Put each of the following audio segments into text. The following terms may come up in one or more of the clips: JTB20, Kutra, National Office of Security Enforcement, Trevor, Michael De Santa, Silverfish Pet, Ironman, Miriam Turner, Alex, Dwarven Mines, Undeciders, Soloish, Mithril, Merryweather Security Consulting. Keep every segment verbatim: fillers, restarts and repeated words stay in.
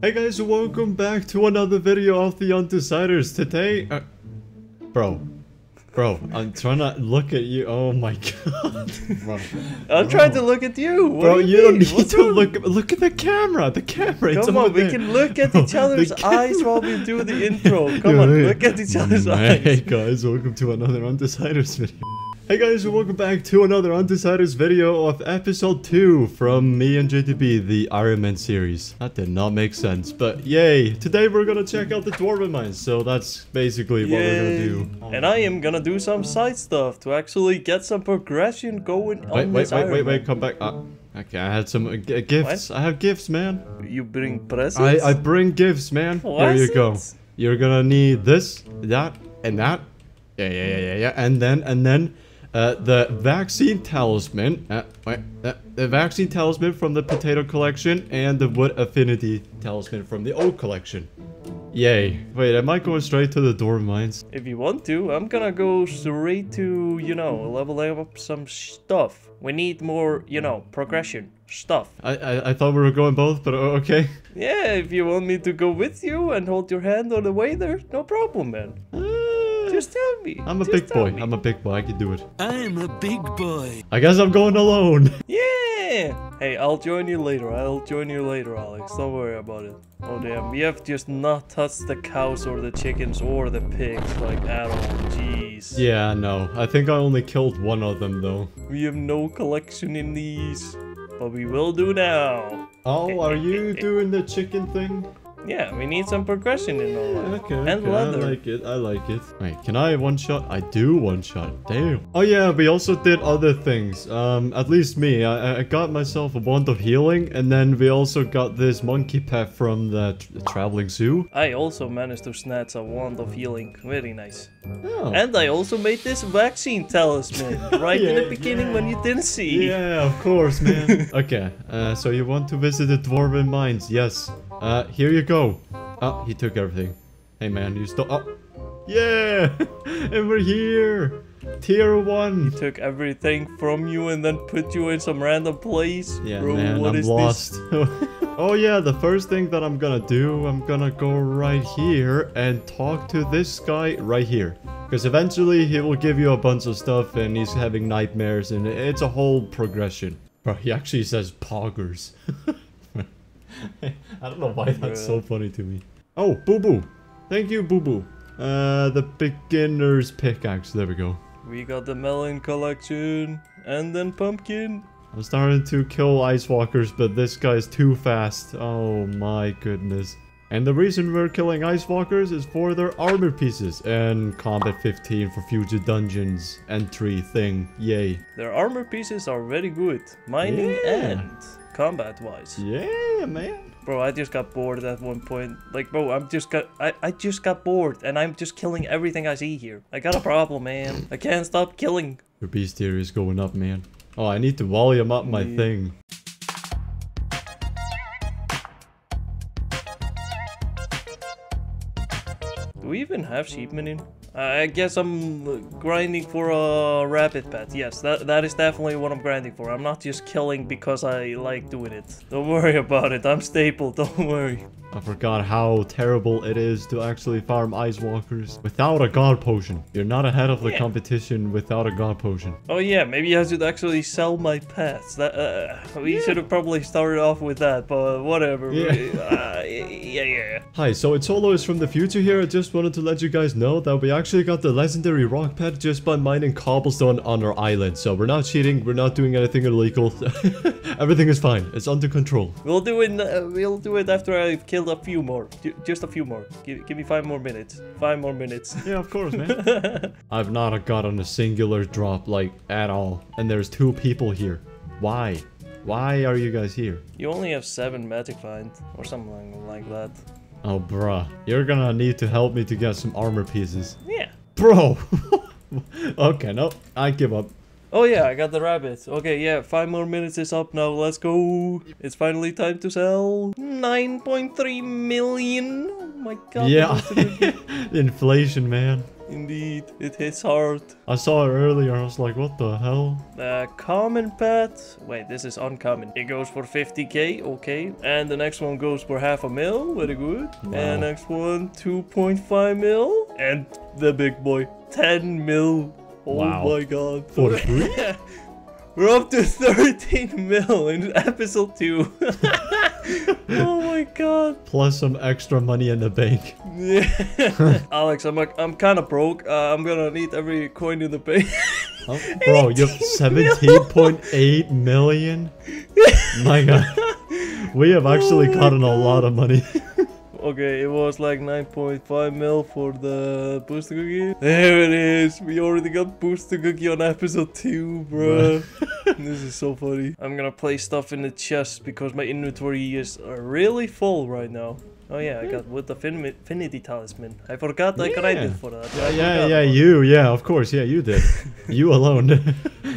Hey guys, welcome back to another video of the Undeciders. Today, uh, bro, bro, I'm trying to look at you. Oh my god, bro. I'm bro. trying to look at you, what bro. Do you you don't need What's to on? look. Look at the camera. The camera. Come on, we there. can look at bro, each other's eyes while we do the intro. Come yeah, on, hey. look at each other's hey, eyes. Hey guys, welcome to another Undeciders video. Hey guys, welcome back to another Undeciders video of episode two from me and J T B, the Iron Man series. That did not make sense, but yay! Today we're gonna check out the Dwarven Mines, so that's basically what yay. we're gonna do. And I am gonna do some side stuff to actually get some progression going wait, on wait, this Wait, wait, wait, wait, come back. Uh, okay, I had some uh, gifts. What? I have gifts, man. You bring presents? I, I bring gifts, man. There you go. You're gonna need this, that, and that. Yeah, yeah, yeah, yeah, yeah. And then, and then... Uh, the vaccine talisman, uh, wait, uh, the vaccine talisman from the potato collection, and the wood affinity talisman from the oak collection. Yay. Wait, am I going straight to the Dwarven Mines? If you want to, I'm gonna go straight to, you know, level up some stuff. We need more, you know, progression stuff. I, I, I thought we were going both, but okay. Yeah, if you want me to go with you and hold your hand on the way there, no problem, man. Just tell me. I'm a Just big boy. Me. I'm a big boy. I can do it. I'm a big boy. I guess I'm going alone. Yeah. Hey, I'll join you later. I'll join you later, Alex. Don't worry about it. Oh, damn. We have just not touched the cows or the chickens or the pigs, like, at all. Jeez. Yeah, no. I think I only killed one of them, though. We have no collection in these, but we will do now. Oh, are you doing the chicken thing? Yeah, we need some progression in all that. Okay, and okay. leather. I like it, I like it. Wait, can I one-shot? I do one-shot, damn. Oh yeah, we also did other things. Um, at least me. I, I got myself a wand of healing, and then we also got this monkey pet from the tra traveling zoo. I also managed to snatch a wand of healing. Very nice. Oh. And I also made this vaccine talisman, right yeah, in the beginning yeah. when you didn't see. Yeah, of course, man. Okay, uh, so you want to visit the Dwarven Mines, yes. Uh, here you go. Go. Oh, he took everything. Hey man, you stole. Oh, yeah, and we're here. Tier one. He took everything from you and then put you in some random place. Yeah, bro, man, what I'm is lost. This? Oh yeah, the first thing that I'm gonna do, I'm gonna go right here and talk to this guy right here. Because eventually he will give you a bunch of stuff, and he's having nightmares, and it's a whole progression. Bro, he actually says poggers. I don't know why that's yeah. so funny to me. Oh, Boo Boo. Thank you, Boo Boo. Uh, the beginner's pickaxe. There we go. We got the melon collection and then pumpkin. I'm starting to kill ice walkers, but this guy's too fast. Oh my goodness. And the reason we're killing ice walkers is for their armor pieces and combat fifteen for future dungeons entry thing. Yay. Their armor pieces are very good. Mining yeah. and... combat wise. Yeah, man. Bro, I just got bored at one point. Like, bro, I'm just got I, I just got bored and I'm just killing everything I see here. I got a problem, man. I can't stop killing. Your beast theory is going up, man. Oh, I need to volume up my yeah. thing. Do we even have sheepmen in? I guess I'm grinding for a rabbit pet. Yes, that, that is definitely what I'm grinding for. I'm not just killing because I like doing it. Don't worry about it. I'm stable. Don't worry. I forgot how terrible it is to actually farm ice walkers without a god potion. You're not ahead of the yeah. competition without a god potion. Oh yeah, maybe I should actually sell my pets. That uh, we yeah. should have probably started off with that, but whatever. Yeah, uh, yeah, yeah. Hi, so it's Soloish from the future here. I just wanted to let you guys know that we actually got the legendary rock pet just by mining cobblestone on our island. So we're not cheating. We're not doing anything illegal. Everything is fine. It's under control. We'll do it. Uh, we'll do it after I've killed a few more. Just a few more. Give, give me five more minutes. Five more minutes. Yeah, of course, man. I've not gotten a singular drop, like, at all. And there's two people here. Why? Why are you guys here? You only have seven magic finds or something like that. Oh, bruh. You're gonna need to help me to get some armor pieces. Yeah. Bro! Okay, no. I give up. Oh yeah, I got the rabbits. Okay, yeah, five more minutes is up now. Let's go. It's finally time to sell. nine point three million. Oh my god. Yeah. Inflation, man. Indeed, it hits hard. I saw it earlier, I was like, what the hell? Uh, common pet. Wait, this is uncommon. It goes for fifty K, okay. And the next one goes for half a mil, very good. Wow. And next one, two point five mil. And the big boy, ten mil. Oh wow. My god. For free? We're up to thirteen mil in episode two. Oh my god. Plus some extra money in the bank. Yeah. Alex, I'm like, I'm kind of broke. Uh, I'm gonna need every coin in the bank. Oh, bro, you have seventeen point eight million? My god. We have actually oh gotten god. a lot of money. Okay, it was like nine point five mil for the booster cookie. There it is. We already got booster cookie on episode two, bro. This is so funny. I'm gonna place stuff in the chest because my inventory is really full right now. Oh yeah, I got wood affinity talisman. I forgot I yeah. grinded for that. Yeah, yeah, yeah, you, yeah, of course, yeah, you did. You alone.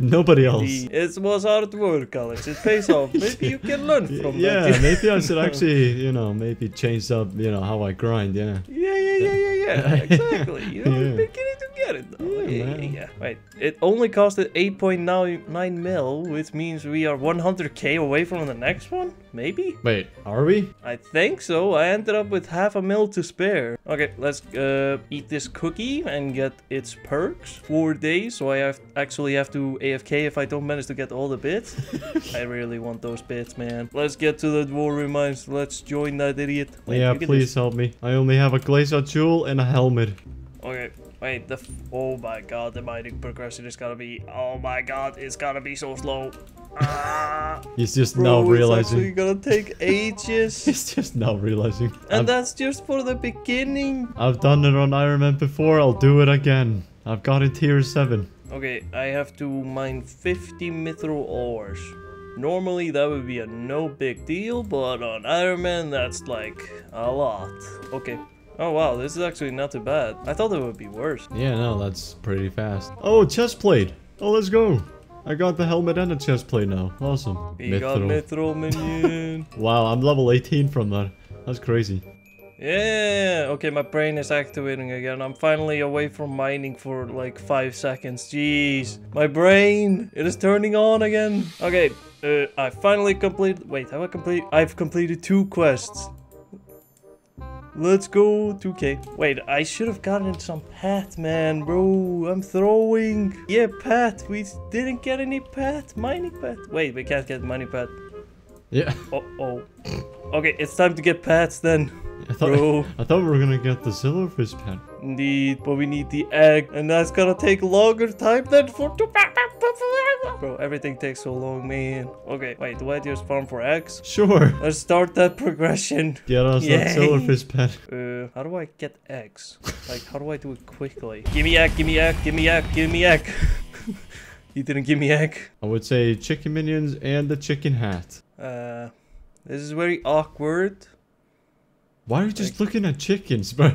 Nobody else. It was hard work, Alex. It pays off. Maybe yeah. you can learn from yeah, that. Yeah, maybe I should actually, you know, maybe change up, you know, how I grind, yeah. Yeah, yeah, yeah, yeah, yeah, exactly. You know, yeah. beginning to get it, though. Yeah, yeah, yeah, yeah. Right, it only costed eight point nine mil, which means we are one hundred K away from the next one, maybe? Wait, are we? I think so. I ended up with half a mil to spare. Okay, let's uh, eat this cookie and get its perks. Four days, so I have actually have to A F K if I don't manage to get all the bits. I really want those bits, man. Let's get to the Dwarven Mines. Let's join that idiot. Wait, yeah, please help me. I only have a glacier jewel and a helmet. Okay. Wait, the f oh my god, the mining progression is gonna be, oh my god, it's gonna be so slow. Ah, he's just bro, now realizing. It's gonna take ages. He's just now realizing. And I'm, that's just for the beginning. I've done it on Iron Man before, I'll do it again. I've got it tier seven. Okay, I have to mine fifty mithril ores. Normally that would be a no big deal, but on Iron Man that's like a lot. Okay. Oh wow, this is actually not too bad. I thought it would be worse. Yeah, no, that's pretty fast. Oh, chest plate. Oh, let's go. I got the helmet and the chest plate now. Awesome. We Mithril. got Mithril minion. Wow, I'm level eighteen from that. That's crazy. Yeah. Okay, my brain is activating again. I'm finally away from mining for like five seconds. Jeez, my brain. It is turning on again. Okay. Uh, I finally completed. Wait, have I complete? I've completed two quests. Let's go, two K. Wait, I should have gotten some pet, man, bro. I'm throwing. Yeah, pet. We didn't get any pet. Mining pet. Wait, we can't get mining pet. Yeah. Uh oh. Okay, it's time to get pets then. I thought, bro. I thought we were gonna get the silverfish pet. Indeed, but we need the egg, and that's gonna take longer time than for two. Bro, everything takes so long, man. Okay, wait, do I just farm for eggs? Sure. Let's start that progression. Get us Yay. that silverfish pet. Uh, how do I get eggs? Like, how do I do it quickly? Gimme egg, gimme egg, gimme egg, gimme egg. You didn't give me egg. I would say chicken minions and the chicken hat. Uh, this is very awkward. Why are you just like, looking at chickens, bro?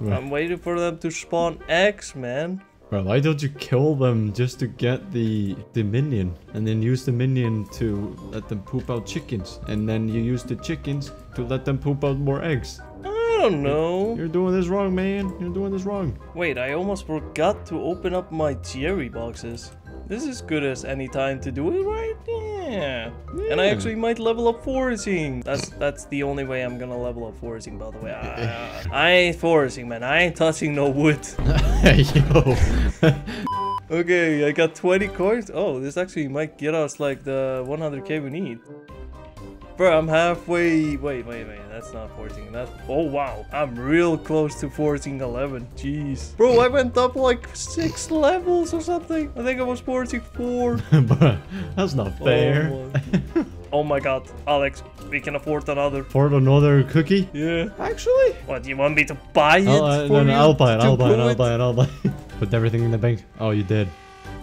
I'm waiting for them to spawn eggs, man. Why don't you kill them just to get the, the minion and then use the minion to let them poop out chickens and then you use the chickens to let them poop out more eggs? I don't know. You're doing this wrong, man. You're doing this wrong. Wait, I almost forgot to open up my Jerry boxes. This is good as any time to do it, right? Yeah. yeah. And I actually might level up foraging. That's that's the only way I'm gonna level up foraging, by the way. I, I ain't foraging, man. I ain't touching no wood. Yo. Okay, I got twenty coins. Oh, this actually might get us like the one hundred K we need. Bro, I'm halfway. Wait, wait, wait. That's not foraging. That's. Oh, wow. I'm real close to foraging eleven. Jeez. Bro, I went up like six levels or something. I think I was foraging four. Bro, that's not fair. Oh my. Oh my god. Alex, we can afford another. Afford another cookie? Yeah. Actually? What, do you want me to buy it? I'll, uh, for no, no, you I'll buy it. I'll buy it, I'll buy it. I'll buy it. I'll buy it. Put everything in the bank. Oh, you did.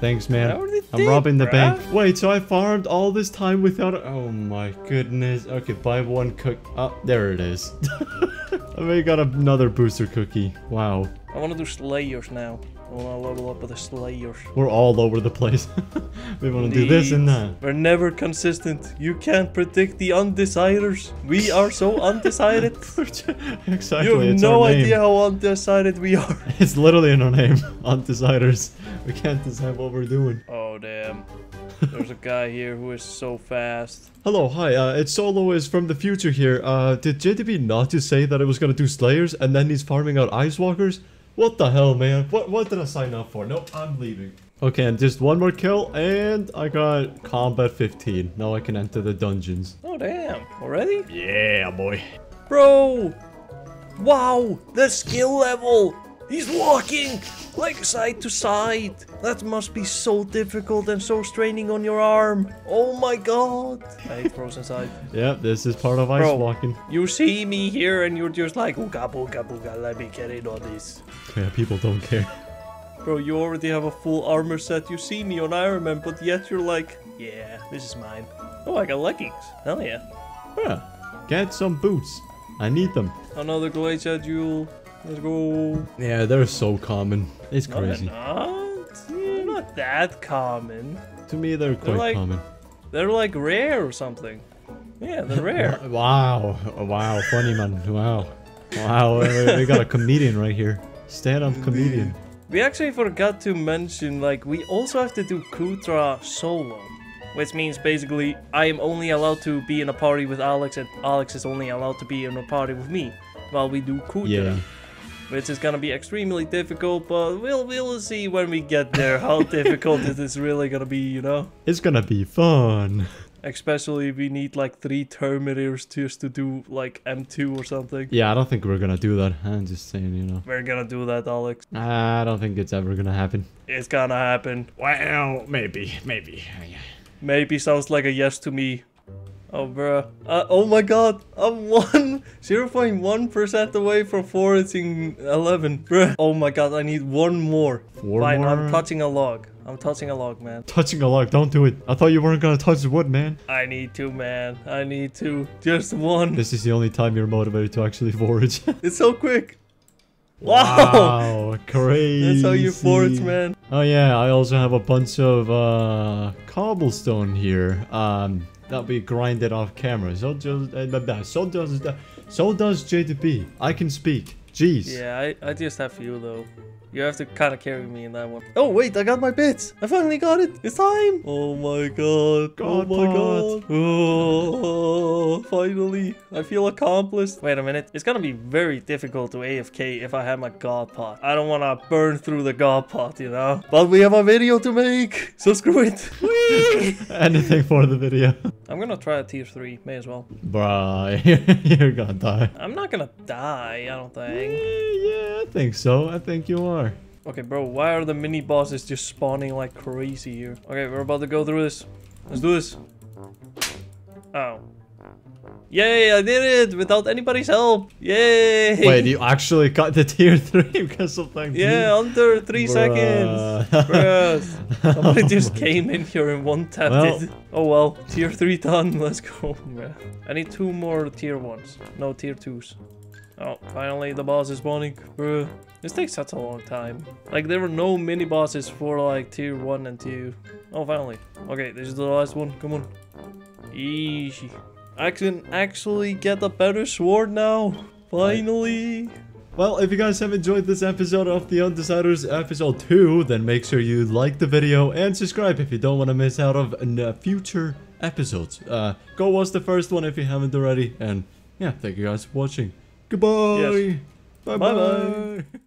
Thanks, man. I'm did, robbing the bruh. bank. Wait, so I farmed all this time without... Oh my goodness. Okay, buy one cook. Oh, there it is. I mean, got another booster cookie. Wow. I want to do slayers now. Well, I'll level up with a Slayer. We're all over the place. We want to do this and that. We're never consistent. You can't predict the Undeciders. We are so undecided. Exactly. You have it's no idea how undecided we are. It's literally in our name. Undeciders. We can't decide what we're doing. Oh, damn. There's a guy here who is so fast. Hello, hi, uh, it's Soloish from the future here. Uh, did J T B not just say that it was gonna do Slayers and then he's farming out Ice Walkers? What the hell, man? What, what did I sign up for? Nope, I'm leaving. Okay, and just one more kill, and I got combat fifteen. Now I can enter the dungeons. Oh, damn. Already? Yeah, boy. Bro! Wow, the skill level! He's walking! Like side to side! That must be so difficult and so straining on your arm! Oh my god! I hate frozen sight. Yeah, this is part of ice Bro, walking. You see me here and you're just like, ooga booga booga, let me get in on this. Yeah, people don't care. Bro, you already have a full armor set, you see me on Iron Man, but yet you're like, yeah, this is mine. Oh, I got leggings. Hell yeah. Huh. Get some boots. I need them. Another Glacier duel. Let's go. Yeah, they're so common. It's no, crazy. They're not. They're not that common. To me, they're quite they're like, common. They're like rare or something. Yeah, they're rare. Wow. Wow. Funny man. Wow. Wow. We got a comedian right here. Stand-up comedian. We actually forgot to mention, like, we also have to do Kutra solo. Which means basically, I am only allowed to be in a party with Alex, and Alex is only allowed to be in a party with me. While we do Kutra. Yeah. Which is gonna be extremely difficult, but we'll we'll see when we get there how difficult it is really gonna be, you know? It's gonna be fun. Especially if we need like three Terminators just to do like M two or something. Yeah, I don't think we're gonna do that. I'm just saying, you know. We're gonna do that, Alex. I don't think it's ever gonna happen. It's gonna happen. Well, maybe, maybe. Maybe sounds like a yes to me. Oh, bruh. Uh, oh my god. I'm one, zero point one percent away from foraging eleven. Bruh. Oh my god. I need one more. Four Fine, more? I'm touching a log. I'm touching a log, man. Touching a log. Don't do it. I thought you weren't going to touch the wood, man. I need to, man. I need to. Just one. This is the only time you're motivated to actually forage. It's so quick. Wow. Wow. Crazy. That's how you forage, man. Oh, yeah. I also have a bunch of uh, cobblestone here. Um... That we grinded off camera. So just uh, so does uh, so does J T B. I can speak. Jeez. Yeah, I, I just have you though. You have to kind of carry me in that one. Oh wait, I got my bits. I finally got it. It's time. Oh my god. god oh my god. god. Oh, finally. I feel accomplished. Wait a minute. It's gonna be very difficult to A F K if I have my god pot. I don't want to burn through the god pot, you know. But we have a video to make, so screw it. Anything for the video. I'm gonna try a tier three. May as well. Bruh, you're gonna die. I'm not gonna die. I don't think. Yeah, yeah, I think so. I think you are. Okay, bro. Why are the mini bosses just spawning like crazy here? Okay, we're about to go through this. Let's do this. Oh. Yay! I did it without anybody's help. Yay! Wait, you actually got the tier three because of that? Yeah, under three Bruh. seconds. Bruh. Somebody oh just came God. in here and one tapped well. it. Oh well, tier three done. Let's go, man. I need two more tier ones. No tier twos. Oh, finally the boss is spawning. Bruh. This takes such a long time. Like, there were no mini bosses for like tier one and two. Oh, finally. Okay, this is the last one. Come on. Easy. I can actually get a better sword now. Finally. Well, if you guys have enjoyed this episode of The Undeciders episode two, then make sure you like the video and subscribe if you don't want to miss out of uh, future episodes. Uh, go watch the first one if you haven't already. And yeah, thank you guys for watching. Goodbye. Yes. Bye-bye.